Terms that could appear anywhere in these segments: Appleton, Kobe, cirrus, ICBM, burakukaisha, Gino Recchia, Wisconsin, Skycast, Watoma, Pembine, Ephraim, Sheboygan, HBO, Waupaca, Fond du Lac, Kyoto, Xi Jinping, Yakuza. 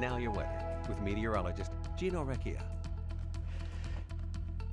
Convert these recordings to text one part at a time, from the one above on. And now your weather with meteorologist Gino Recchia.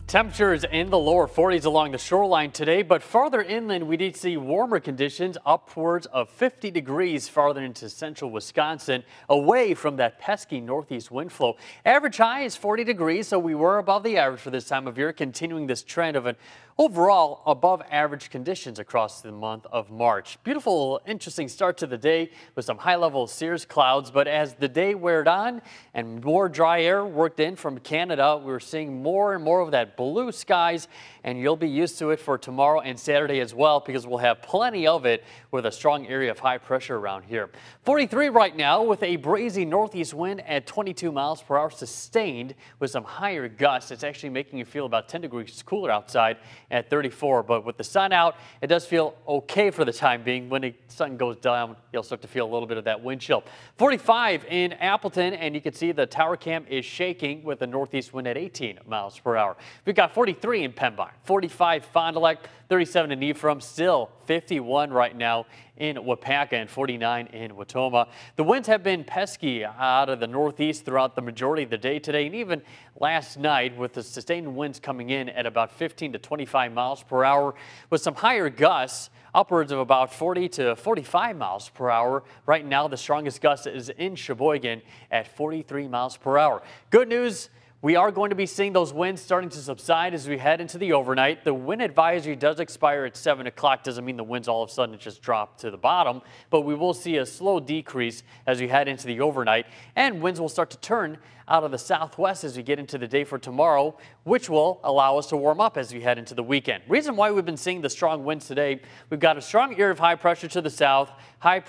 Temperatures in the lower 40s along the shoreline today, but farther inland we did see warmer conditions, upwards of 50 degrees farther into central Wisconsin, away from that pesky northeast wind flow. Average high is 40 degrees, so we were above the average for this time of year, continuing this trend of an overall above average conditions across the month of March. Beautiful, interesting start to the day with some high level cirrus clouds, but as the day wore on and more dry air worked in from Canada, we were seeing more and more of that blue skies, and you'll be used to it for tomorrow and Saturday as well, because we'll have plenty of it with a strong area of high pressure around here. 43 right now with a breezy northeast wind at 22 miles per hour sustained with some higher gusts. It's actually making you feel about 10 degrees cooler outside at 34, but with the sun out, it does feel okay for the time being. When the sun goes down, you'll start to feel a little bit of that wind chill. 45 in Appleton, and you can see the tower cam is shaking with a northeast wind at 18 miles per hour. We've got 43 in Pembine, 45 Fond du Lac, 37 in Ephraim, still 51 right now in Waupaca, and 49 in Watoma. The winds have been pesky out of the northeast throughout the majority of the day today, and even last night, with the sustained winds coming in at about 15 to 25 miles per hour with some higher gusts, upwards of about 40 to 45 miles per hour. Right now, the strongest gust is in Sheboygan at 43 miles per hour. Good news. We are going to be seeing those winds starting to subside as we head into the overnight. The wind advisory does expire at 7 o'clock. Doesn't mean the winds all of a sudden just drop to the bottom, but we will see a slow decrease as we head into the overnight, and winds will start to turn out of the southwest as we get into the day for tomorrow, which will allow us to warm up as we head into the weekend. Reason why we've been seeing the strong winds today, we've got a strong area of high pressure to the south,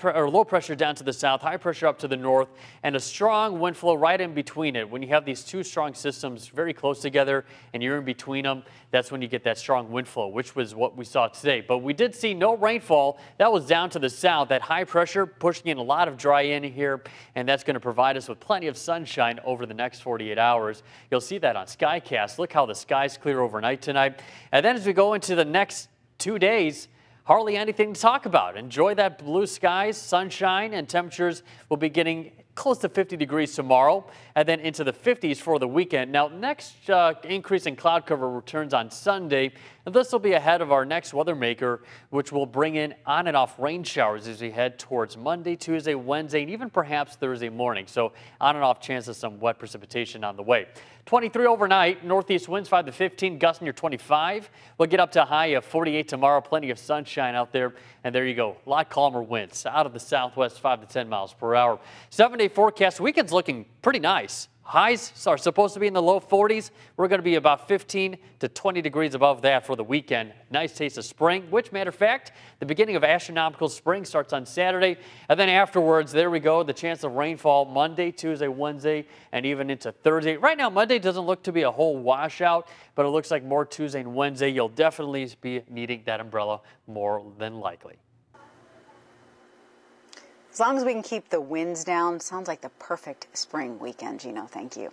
low pressure down to the south, high pressure up to the north, and a strong wind flow right in between it. When you have these two strong systems very close together and you're in between them, that's when you get that strong wind flow, which was what we saw today. But we did see no rainfall. That was down to the south, that high pressure pushing in a lot of dry in here, and that's going to provide us with plenty of sunshine over the next 48 hours. You'll see that on Skycast. Look how the skies clear overnight tonight, and then as we go into the next 2 days, hardly anything to talk about. Enjoy that blue skies, sunshine, and temperatures will be getting close to 50 degrees tomorrow, and then into the 50s for the weekend. Now, next increase in cloud cover returns on Sunday, and this will be ahead of our next weather maker, which will bring in on and off rain showers as we head towards Monday, Tuesday, Wednesday, and even perhaps Thursday morning. So on and off chances of some wet precipitation on the way. 23 overnight, northeast winds 5 to 15, gusting your 25. We'll get up to a high of 48 tomorrow, plenty of sunshine out there, and there you go. A lot calmer winds out of the southwest, 5 to 10 miles per hour. 7 days forecast. Weekend's looking pretty nice. Highs are supposed to be in the low 40s. We're going to be about 15 to 20 degrees above that for the weekend. Nice taste of spring, which, matter of fact, the beginning of astronomical spring starts on Saturday. And then afterwards, there we go, the chance of rainfall Monday, Tuesday, Wednesday, and even into Thursday. Right now, Monday doesn't look to be a whole washout, but it looks like more Tuesday and Wednesday. You'll definitely be needing that umbrella more than likely. As long as we can keep the winds down, sounds like the perfect spring weekend, Gino. Thank you.